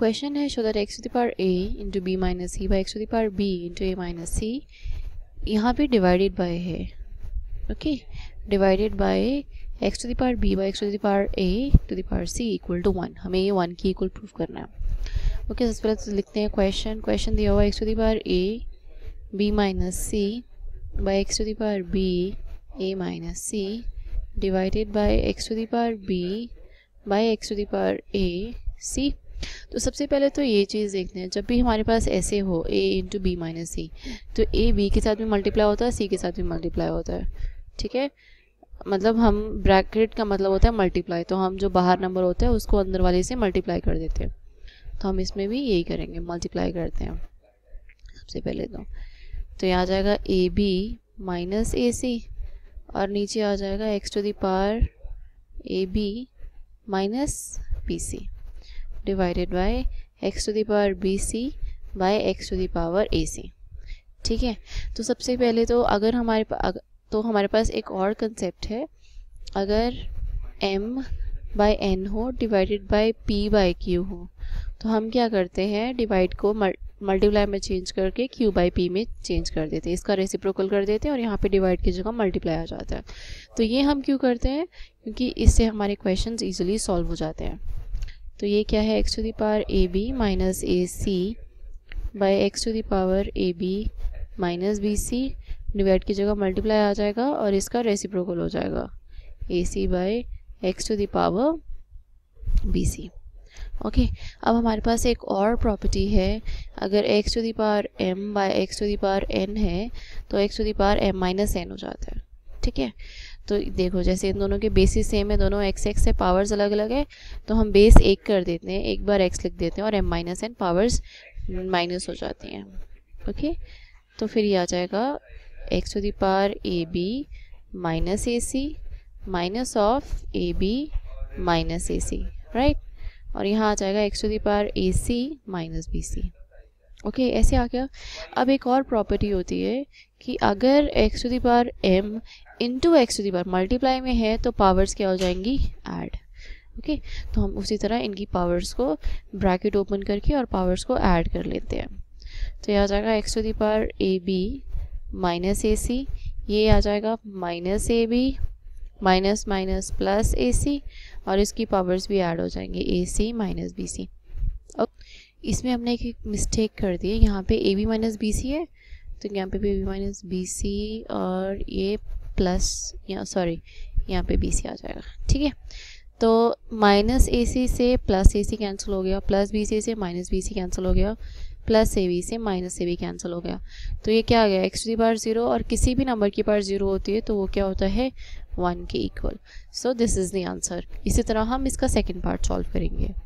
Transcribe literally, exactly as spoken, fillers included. Question है show that x to the power a into b minus c by x to the power b into a minus c, यहाँ पे divided by है, okay, divided by x to the power b by x to the power a to the power c equal to one. हमें ये one की equal prove करना है. Okay, सबसे पहले लिखते हैं question. Question दिया हुआ x to the power a b minus c by x to the power b a minus c divided by x to the power b by x to the power a c. तो सबसे पहले तो ये चीज़ देखते हैं, जब भी हमारे पास ऐसे हो a into B minus C, तो a b के साथ भी मल्टीप्लाई होता है, c के साथ भी मल्टीप्लाई होता है, ठीक है. मतलब हम ब्रैकेट का मतलब होता है मल्टीप्लाई, तो हम जो बाहर नंबर होता है उसको अंदर वाले से मल्टीप्लाई कर देते हैं. तो हम इसमें भी यही करेंगे, मल्टीप्लाई करते हैं. सबसे पहले तो तो यहाँ आ जाएगा ए बी माइनस ए सी और नीचे आ जाएगा x to the power A B minus B C divided by x to the power B C by x to the power A C, ठीक है. तो सबसे पहले तो अगर हमारे अगर, तो हमारे पास एक और कंसेप्ट है, अगर m बाई n हो divided by p by q हो, तो हम क्या करते हैं, डिवाइड को मल्टीप्लाई में चेंज करके q बाई p में चेंज कर देते हैं, इसका रेसिप्रोकल कर देते हैं और यहाँ पे डिवाइड की जगह मल्टीप्लाई आ जाता है. तो ये हम क्यों करते हैं, क्योंकि इससे हमारे क्वेश्चन ईजिली सॉल्व हो जाते हैं. तो ये क्या है, x to the power A B minus A C by x to the power A B minus B C divide की जगह मल्टीप्लाई आ जाएगा और इसका रेसिप्रोकल हो जाएगा A C by x to the power B C, okay. अब हमारे पास एक और प्रॉपर्टी है, अगर x to the power m by x to the power n है तो x to the power m minus n हो जाता है, ठीक है. तो देखो जैसे इन दोनों के बेसिस सेम है, दोनों एक्स एक्स है, पावर्स अलग अलग है, तो हम बेस एक कर देते हैं, एक बार एक्स लिख देते हैं और M minus N powers minus हो जाती हैं, ओके. तो फिर ये आ जाएगा x to the power A B minus A C minus of A B minus A C, right. और यहाँ आ जाएगा x to the power A C minus B C, okay, okay, ऐसे आ गया. अब एक और प्रॉपर्टी होती है कि अगर x to the power m into x to the power multiply में है तो पावर्स क्या हो जाएंगी, ऐड, ओके, okay? तो हम उसी तरह इनकी पावर्स को ब्रैकेट ओपन करके और पावर्स को ऐड कर लेते हैं. तो ये आ जाएगा x to the power A B minus A C, ये आ जाएगा minus A B minus minus plus A C और इसकी पावर्स भी ऐड हो जाएंगे ए सी माइनस बी सी. इसमें हमने एक मिस्टेक कर दी है, यहाँ पे A B minus B C है तो यहाँ पे भी A B minus B C और ये प्लस या सॉरी यहाँ पे बी सी आ जाएगा, ठीक है. तो माइनस ए सी से प्लस ए सी कैंसिल हो गया, प्लस बी सी से माइनस बी सी कैंसिल हो गया, प्लस ए बी से माइनस ए बी कैंसिल हो गया. तो ये क्या आ गया, x to the power zero और किसी भी नंबर की पावर ज़ीरो होती है तो वो क्या होता है, वन के equal. So this is the answer. इसी तरह हम इसका सेकेंड पार्ट सॉल्व करेंगे.